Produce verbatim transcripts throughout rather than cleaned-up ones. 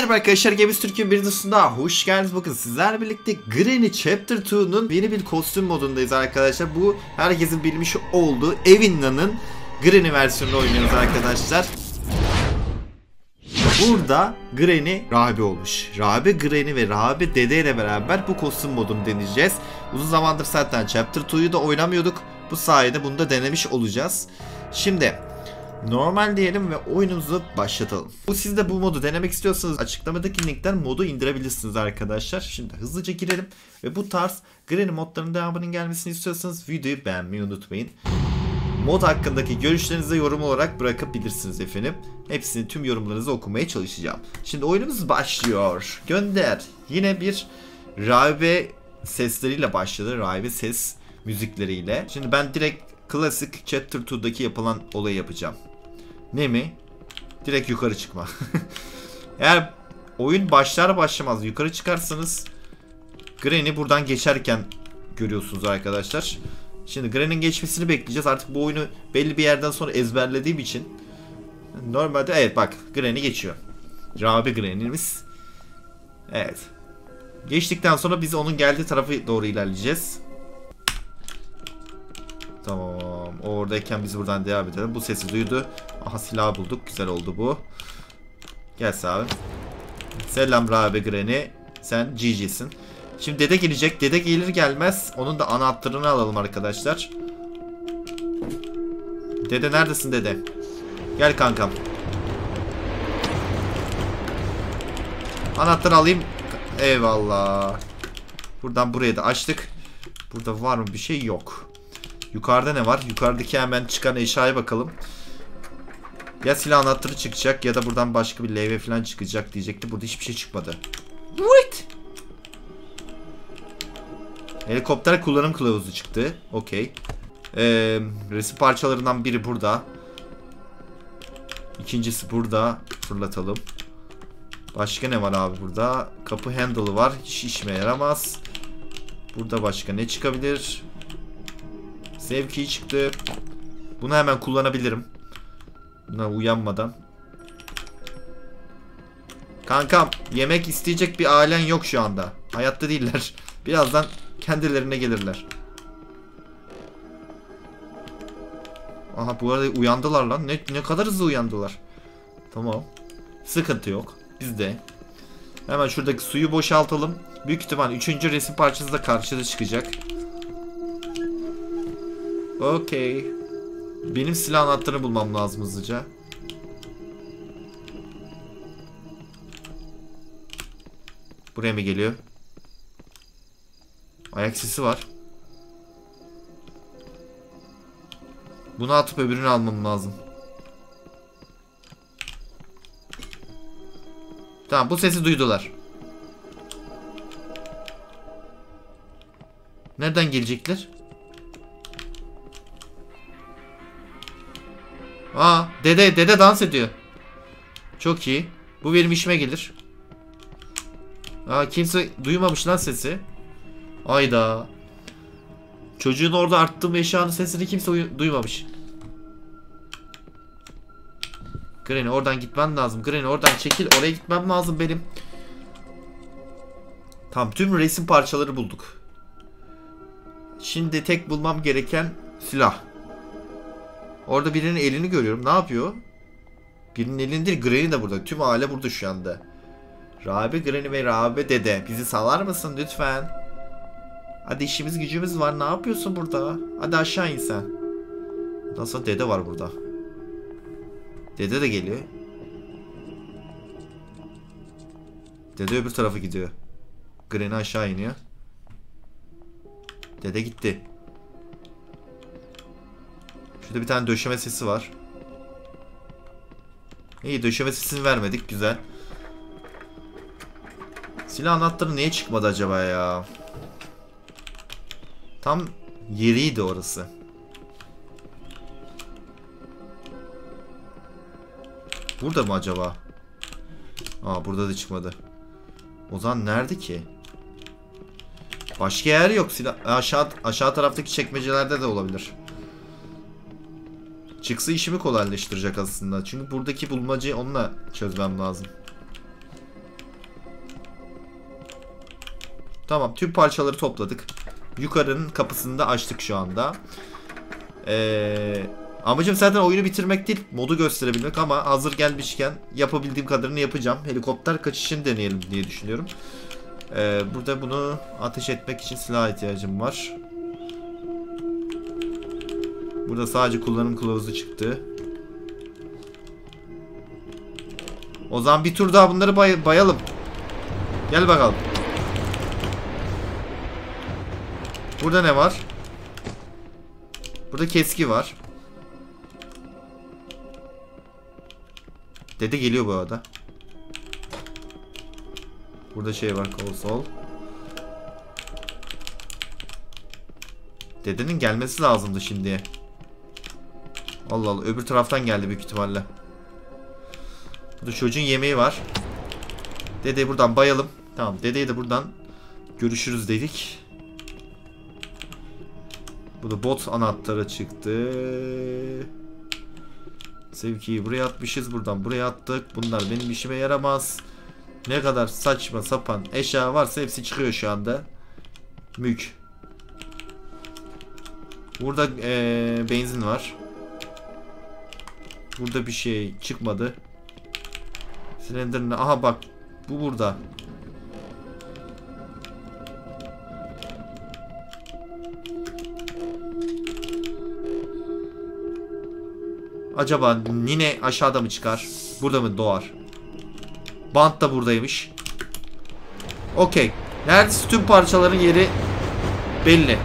Merhaba arkadaşlar, GamersTürk'ün bir dışında hoş geldiniz. Bakın sizlerle birlikte Granny Chapter iki'nun yeni bir kostüm modundayız arkadaşlar. Bu herkesin bilmiş olduğu Evinna'nın Granny versiyonunu oynuyoruz arkadaşlar. Burada Granny Rabi olmuş. Rabi Granny ve Rabi Dede ile beraber bu kostüm modunu deneyeceğiz. Uzun zamandır zaten Chapter iki'yu da oynamıyorduk. Bu sayede bunu da denemiş olacağız. Şimdi normal diyelim ve oyunumuzu başlatalım. Bu siz de bu modu denemek istiyorsanız açıklamadaki linkten modu indirebilirsiniz arkadaşlar. Şimdi hızlıca girelim ve bu tarz Granny modlarının devamının gelmesini istiyorsanız videoyu beğenmeyi unutmayın. Mod hakkındaki görüşlerinizi yorum olarak bırakabilirsiniz efendim. Hepsini, tüm yorumlarınızı okumaya çalışacağım. Şimdi oyunumuz başlıyor. Gönder. Yine bir rahibe sesleriyle başladı. Rahibe ses müzikleriyle. Şimdi ben direkt klasik Chapter iki'deki yapılan olayı yapacağım. Ne mi? Direkt yukarı çıkma. Eğer oyun başlar başlamaz yukarı çıkarsanız Granny buradan geçerken görüyorsunuz arkadaşlar. Şimdi Granny'nin geçmesini bekleyeceğiz. Artık bu oyunu belli bir yerden sonra ezberlediğim için normalde, evet bak Granny geçiyor. Rabi Granny'miz. Evet. Geçtikten sonra biz onun geldiği tarafa doğru ilerleyeceğiz. Tamam. O oradayken biz buradan devam edelim. Bu sesi duydu. Aha, silah bulduk. Güzel oldu bu. Gelsin abi. Selam Rabi Granny. Sen G G'sin. Şimdi dede gelecek. Dede gelir gelmez onun da anahtarını alalım arkadaşlar. Dede neredesin dede? Gel kankam. Anahtarı alayım. Eyvallah. Buradan buraya da açtık. Burada var mı bir şey? Yok. Yukarıda ne var? Yukarıdaki hemen çıkan eşyaya bakalım. Ya silah anahtarı çıkacak ya da buradan başka bir levye falan çıkacak diyecekti. Burada hiçbir şey çıkmadı. What? Helikopter kullanım kılavuzu çıktı. Okey. Ee, resim parçalarından biri burada. İkincisi burada. Fırlatalım. Başka ne var abi burada? Kapı handle'ı var. Hiç işime yaramaz. Burada başka ne çıkabilir? Sevki çıktı. Bunu hemen kullanabilirim. Buna uyanmadan. Kankam, yemek isteyecek bir ailen yok şu anda. Hayatta değiller. Birazdan kendilerine gelirler. Aha, bu arada uyandılar lan. Ne, ne kadar hızlı uyandılar. Tamam. Sıkıntı yok. Biz de hemen şuradaki suyu boşaltalım. Büyük ihtimal üçüncü resim parçası da karşıda çıkacak. Okey. Benim silah anahtarını bulmam lazım hızlıca. Buraya mı geliyor? Ayak sesi var. Bunu atıp öbürünü almam lazım. Tamam, bu sesi duydular. Nereden gelecekler? Aa, dede dede dans ediyor. Çok iyi. Bu benim işime gelir. Aa, kimse duymamış lan sesi. Ayda. Çocuğun orada arttığım eşyanın sesini kimse duymamış. Granny oradan gitmen lazım. Granny oradan çekil. Oraya gitmem lazım benim. Tam tüm resim parçaları bulduk. Şimdi tek bulmam gereken silah. Orada birinin elini görüyorum. Ne yapıyor? Birinin elini değil, Granny de burada. Tüm aile burada şu anda. Rabi Granny ve Rabi dede, bizi salar mısın lütfen? Hadi, işimiz gücümüz var. Ne yapıyorsun burada? Hadi aşağı in sen. Nasıl, dede var burada. Dede de geliyor. Dede öbür tarafa gidiyor. Granny aşağı iniyor. Dede gitti. Şurada bir tane döşeme sesi var. İyi, döşeme sesini vermedik. Güzel. Silah anahtarı niye çıkmadı acaba ya? Tam yeriydi orası. Burada mı acaba? Aa, burada da çıkmadı. O zaman nerede ki? Başka yer yok. Silah aşağı, aşağı taraftaki çekmecelerde de olabilir. Çıksa işimi kolaylaştıracak aslında. Çünkü buradaki bulmacayı onunla çözmem lazım. Tamam, tüm parçaları topladık. Yukarının kapısını da açtık şu anda. Ee, amacım zaten oyunu bitirmek değil, modu gösterebilmek ama hazır gelmişken yapabildiğim kadarını yapacağım. Helikopter kaçışını deneyelim diye düşünüyorum. Ee, burada bunu ateş etmek için silah ihtiyacım var. Burada sadece kullanım kılavuzu çıktı. O zaman bir tur daha bunları bay bayalım. Gel bakalım. Burada ne var? Burada keski var. Dede geliyor bu arada. Burada şey var, konsol. Dedenin gelmesi lazımdı şimdiye. Allah Allah, öbür taraftan geldi büyük ihtimalle. Burada çocuğun yemeği var. Dedeyi buradan bayalım. Tamam, dedeyi de buradan görüşürüz dedik. Burada bot anahtarı çıktı. Sevkiyi buraya atmışız. Buradan buraya attık. Bunlar benim işime yaramaz. Ne kadar saçma sapan eşya varsa hepsi çıkıyor şu anda. Mük. Burada ee, benzin var. Burada bir şey çıkmadı. Silindirine. Aha bak. Bu burada. Acaba nine aşağıda mı çıkar? Burada mı doğar? Bant da buradaymış. Okey. Neredeyse tüm parçaların yeri belli.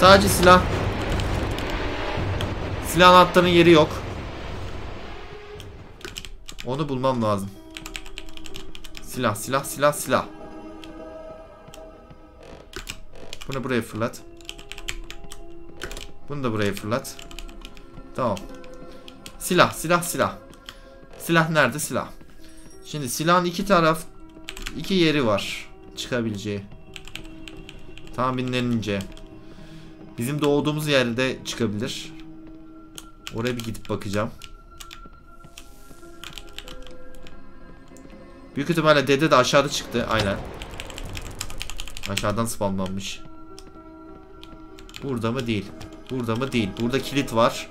Sadece silah. Silah anahtarının yeri yok. Onu bulmam lazım. Silah, silah, silah, silah. Bunu buraya fırlat. Bunu da buraya fırlat. Tamam. Silah, silah, silah. Silah nerede? Silah. Şimdi silahın iki taraf, iki yeri var çıkabileceği. Tahminlenince bizim doğduğumuz yerde çıkabilir. Oraya bir gidip bakacağım. Büyük ihtimalle dede de aşağıda çıktı. Aynen. Aşağıdan spawnlanmış. Burada mı? Değil. Burada mı? Değil. Burada kilit var.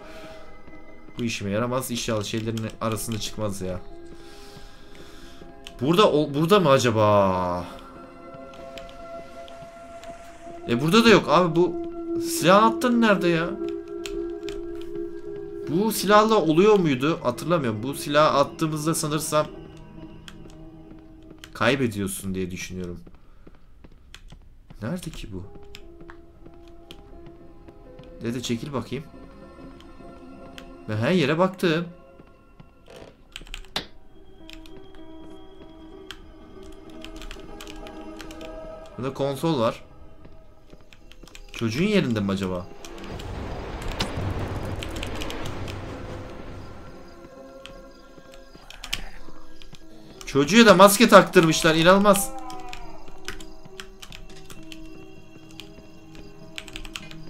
Bu işime yaramaz. İnşallah şeylerin arasında çıkmaz ya. Burada o, burada mı acaba? E burada da yok abi bu. Silah attın nerede ya? Bu silahla oluyor muydu? Hatırlamıyorum. Bu silah attığımızda sanırsam kaybediyorsun diye düşünüyorum. Nerede ki bu? Dede çekil bakayım. Ben her yere baktım. Burada konsol var. Çocuğun yerinde mi acaba? Çocuğa da maske taktırmışlar, inanılmaz.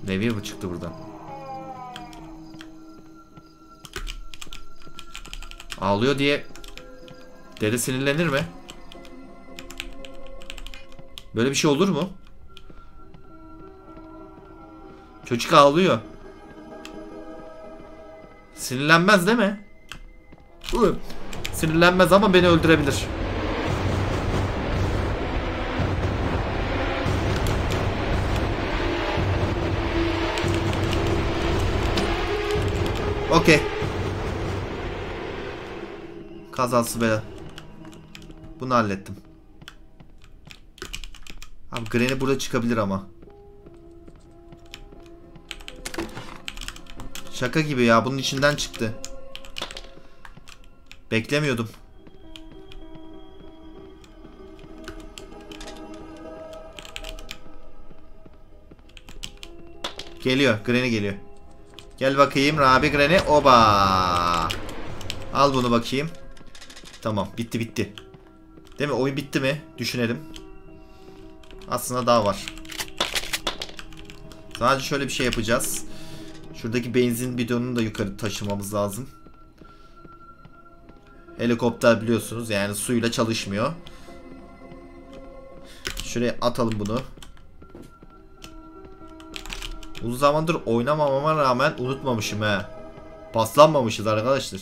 Levye mi çıktı buradan? Ağlıyor diye dede sinirlenir mi? Böyle bir şey olur mu? Çocuk ağlıyor. Sinirlenmez değil mi? Sinirlenmez ama beni öldürebilir. Okey. Kazası bela. Bunu hallettim. Abi Granny burada çıkabilir ama. Şaka gibi ya, bunun içinden çıktı. Beklemiyordum. Geliyor, Granny geliyor. Gel bakayım Rabi Granny. Oba. Al bunu bakayım. Tamam, bitti bitti. Değil mi? Oyun bitti mi? Düşünelim. Aslında daha var. Sadece şöyle bir şey yapacağız. Şuradaki benzin bidonunu da yukarı taşımamız lazım. Helikopter biliyorsunuz yani suyla çalışmıyor. Şuraya atalım bunu. Uzun zamandır oynamamama rağmen unutmamışım he. Paslanmamışız arkadaşlar.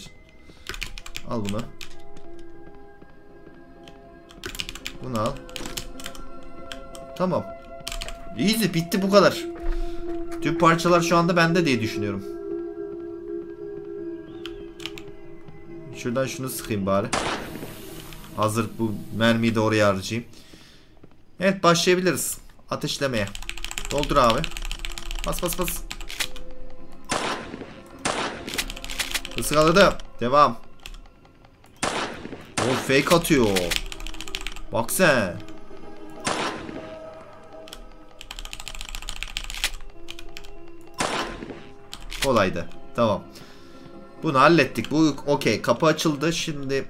Al bunu. Bunu al. Tamam. Easy, bitti, bu kadar. Tüm parçalar şu anda bende diye düşünüyorum. Şuradan şunu sıkayım bari. Hazır bu mermiyi de oraya harcayayım. Evet, başlayabiliriz ateşlemeye. Doldur abi. Bas bas bas. Iskaladım. Devam. O fake atıyor. Bak sen. Kolaydı. Tamam. Bunu hallettik. Bu okey. Kapı açıldı. Şimdi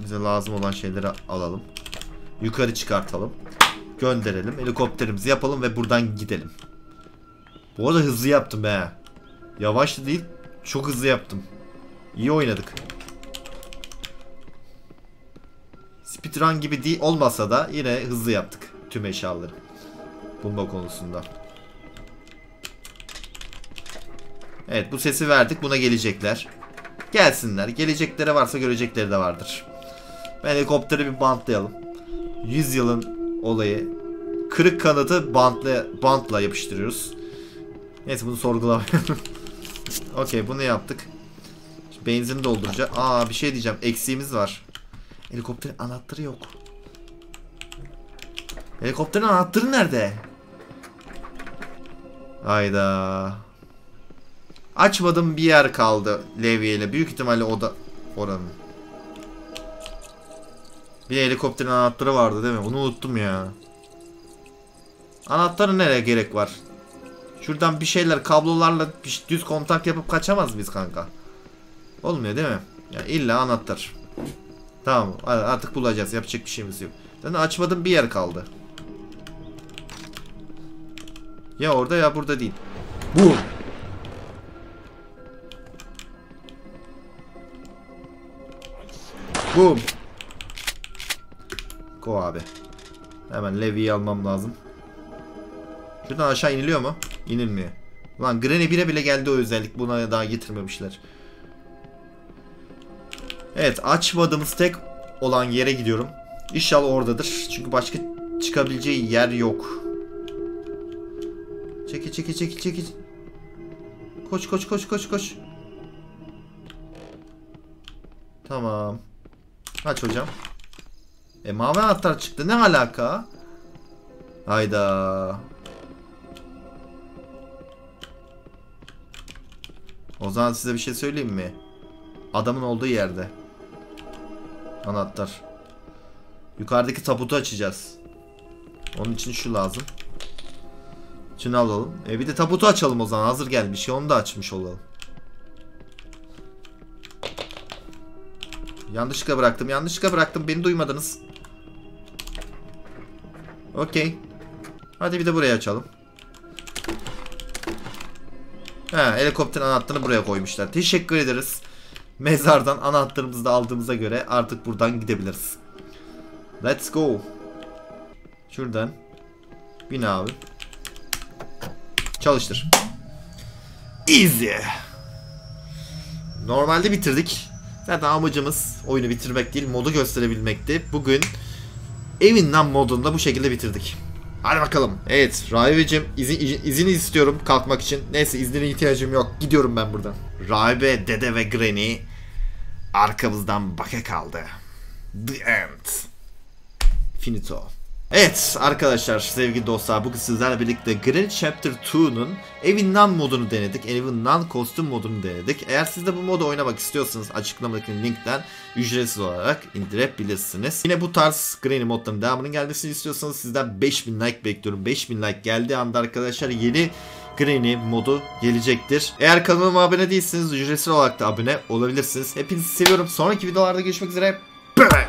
bize lazım olan şeyleri alalım. Yukarı çıkartalım. Gönderelim. Helikopterimizi yapalım ve buradan gidelim. Bu arada hızlı yaptım he. Yavaş değil. Çok hızlı yaptım. İyi oynadık. Speedrun gibi değil olmasa da yine hızlı yaptık tüm eşyaları. Bulma konusunda. Evet, bu sesi verdik. Buna gelecekler. Gelsinler. Gelecekleri varsa görecekleri de vardır. Ben helikopteri bir bantlayalım. yüz yılın olayı. Kırık kanadı bantla, bantla yapıştırıyoruz. Neyse, bunu sorgulamayalım. Okey, bunu yaptık. Şimdi benzini dolduracağım. Aa, bir şey diyeceğim. Eksiğimiz var. Helikopterin anahtarı yok. Helikopterin anahtarı nerede? Hayda. Açmadım, bir yer kaldı levyeyle. Büyük ihtimalle o da oranın. Bir helikopterin anahtarı vardı değil mi? Onu unuttum ya. Anahtarı nereye gerek var? Şuradan bir şeyler kablolarla düz kontak yapıp kaçamaz mıyız kanka? Olmuyor değil mi? Ya illa anahtar. Tamam, artık bulacağız. Yapacak bir şeyimiz yok. Yani açmadım, bir yer kaldı. Ya orada ya burada değil. Bu. Boom. Go abi. Hemen Levi'yi almam lazım. Şuradan aşağı iniliyor mu? İnilmiyor. Lan Granny bire bile geldi o özellik. Buna daha getirmemişler. Evet, açmadığımız tek olan yere gidiyorum. İnşallah oradadır. Çünkü başka çıkabileceği yer yok. Çekil çekil çekil çekil. Koş koş koş koş koş. Tamam. Aç hocam. E mavi anahtar çıktı. Ne alaka? Hayda. O zaman size bir şey söyleyeyim mi? Adamın olduğu yerde. Anahtar. Yukarıdaki taputu açacağız. Onun için şu lazım. Şunu alalım. E bir de taputu açalım o zaman. Hazır gelmiş. Onu da açmış olalım. Yanlışlıkla bıraktım. Yanlışlıkla bıraktım. Beni duymadınız. Okey. Hadi bir de burayı açalım. Ha, helikopterin anahtarını buraya koymuşlar. Teşekkür ederiz. Mezardan anahtarımızı da aldığımıza göre artık buradan gidebiliriz. Let's go. Şuradan. Bin abi. Çalıştır. Easy. Normalde bitirdik. Zaten amacımız oyunu bitirmek değil, modu gösterebilmekti. Bugün Evil Nun modunda bu şekilde bitirdik. Hadi bakalım. Evet, rahibeciğim izin, izin istiyorum kalkmak için. Neyse, iznine ihtiyacım yok. Gidiyorum ben buradan. Rahibe, dede ve Granny arkamızdan baka kaldı. The end. Finito. Evet arkadaşlar, sevgili dostlar, bugün sizlerle birlikte Granny Chapter iki'nin Evil Nun modunu denedik. Evil Nun kostüm modunu denedik. Eğer siz de bu modu oynamak istiyorsanız açıklamadaki linkten ücretsiz olarak indirebilirsiniz. Yine bu tarz Granny modlarının devamının gelmesini istiyorsanız sizden beş bin like bekliyorum. beş bin like geldiği anda arkadaşlar yeni Granny modu gelecektir. Eğer kanalıma abone değilseniz ücretsiz olarak da abone olabilirsiniz. Hepinizi seviyorum. Sonraki videolarda görüşmek üzere. Bye bye.